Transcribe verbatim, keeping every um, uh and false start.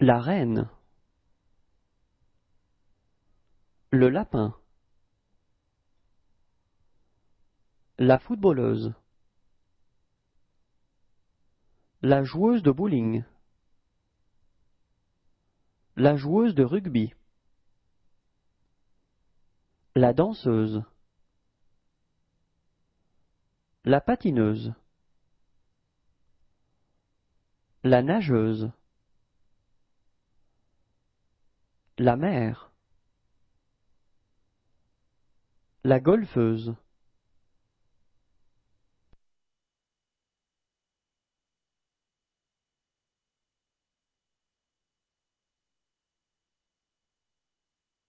La reine. Le lapin. La footballeuse. La joueuse de bowling. La joueuse de rugby. La danseuse. La patineuse. La nageuse. La mer. La golfeuse.